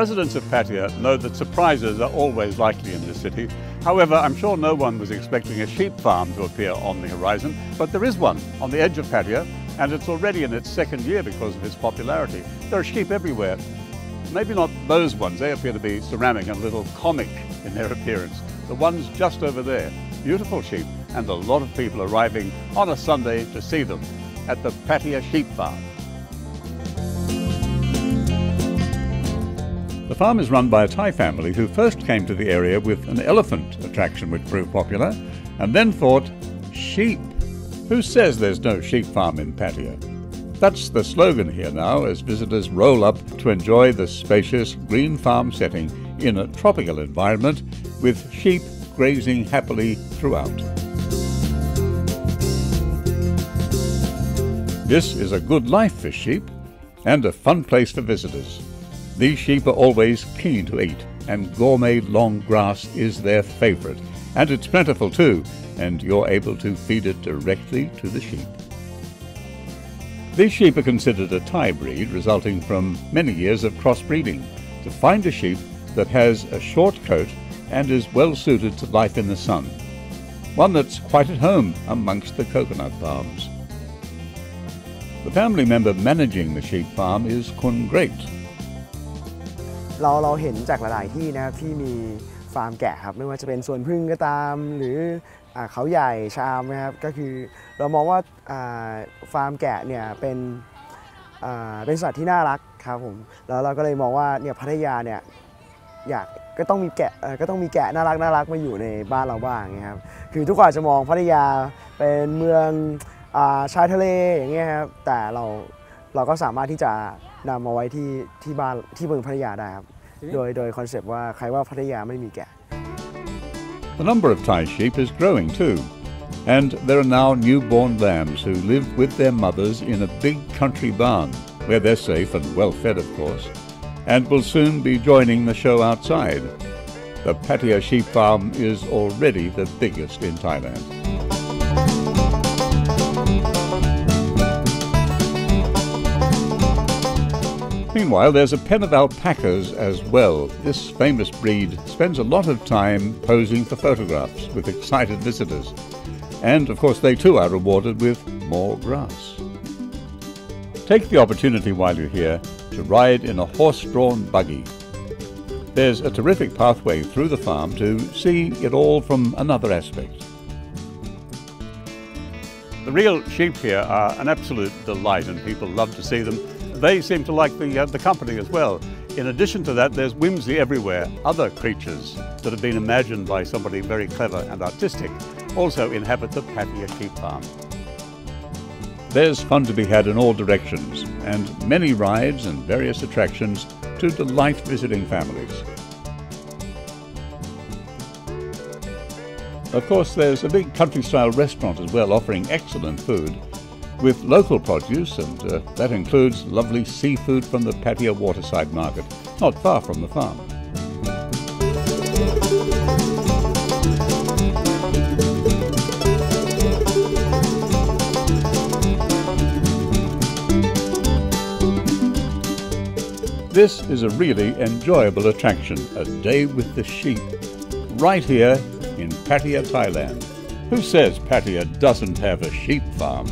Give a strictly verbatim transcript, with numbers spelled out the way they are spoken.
Residents of Pattaya know that surprises are always likely in this city. However, I'm sure no one was expecting a sheep farm to appear on the horizon, but there is one on the edge of Pattaya, and it's already in its second year because of its popularity. There are sheep everywhere. Maybe not those ones, they appear to be ceramic and a little comic in their appearance. The ones just over there, beautiful sheep, and a lot of people arriving on a Sunday to see them at the Pattaya Sheep Farm. The farm is run by a Thai family who first came to the area with an elephant attraction which proved popular, and then thought, sheep. Who says there's no sheep farm in Pattaya? That's the slogan here now as visitors roll up to enjoy the spacious green farm setting in a tropical environment with sheep grazing happily throughout. This is a good life for sheep and a fun place for visitors. These sheep are always keen to eat, and gourmet long grass is their favourite. And it's plentiful too, and you're able to feed it directly to the sheep. These sheep are considered a Thai breed, resulting from many years of crossbreeding. To find a sheep that has a short coat and is well suited to life in the sun. One that's quite at home amongst the coconut palms. The family member managing the sheep farm is Korngrate. เราเราเห็นจากหลายๆที่นะที่มีฟาร์มแกะครับไม่ว่าจะเป็นส่วนพึ่งก็ตามหรือเขาใหญ่ชามครับก็คือเรามองว่าฟาร์มแกะเนี่ยเป็นเป็นสัตว์ที่น่ารักครับผมแล้วเราก็เลยมองว่าเนี่ยพัทยาเนี่ยอยากก็ต้องมีแกะก็ต้องมีแกะน่ารักน่ารักมาอยู่ในบ้านเราบ้างครับคือทุกคนจะมองพัทยาเป็นเมืองชายทะเลอย่างเงี้ยครับแต่เราเราก็สามารถที่จะ นำมาไว้ที่ที่บ้านที่เมืองพัทยาได้ครับโดยโดยคอนเซปต์ว่าใครว่าพัทยาไม่มีแกะ The number of Thai sheep is growing too, and there are now newborn lambs who live with their mothers in a big country barn, where they're safe and well fed, of course, and will soon be joining the show outside. The Pattaya Sheep Farm is already the biggest in Thailand. Meanwhile, there's a pen of alpacas as well. This famous breed spends a lot of time posing for photographs with excited visitors. And, of course, they too are rewarded with more grass. Take the opportunity while you're here to ride in a horse-drawn buggy. There's a terrific pathway through the farm to see it all from another aspect. The real sheep here are an absolute delight and people love to see them. They seem to like the, uh, the company as well. In addition to that, there's whimsy everywhere. Other creatures that have been imagined by somebody very clever and artistic also inhabit the Pattaya Sheep Farm. There's fun to be had in all directions, and many rides and various attractions to delight visiting families. Of course, there's a big country-style restaurant as well, offering excellent food, with local produce, and uh, that includes lovely seafood from the Pattaya Waterside Market, not far from the farm. This is a really enjoyable attraction, a day with the sheep, right here in Pattaya, Thailand. Who says Pattaya doesn't have a sheep farm?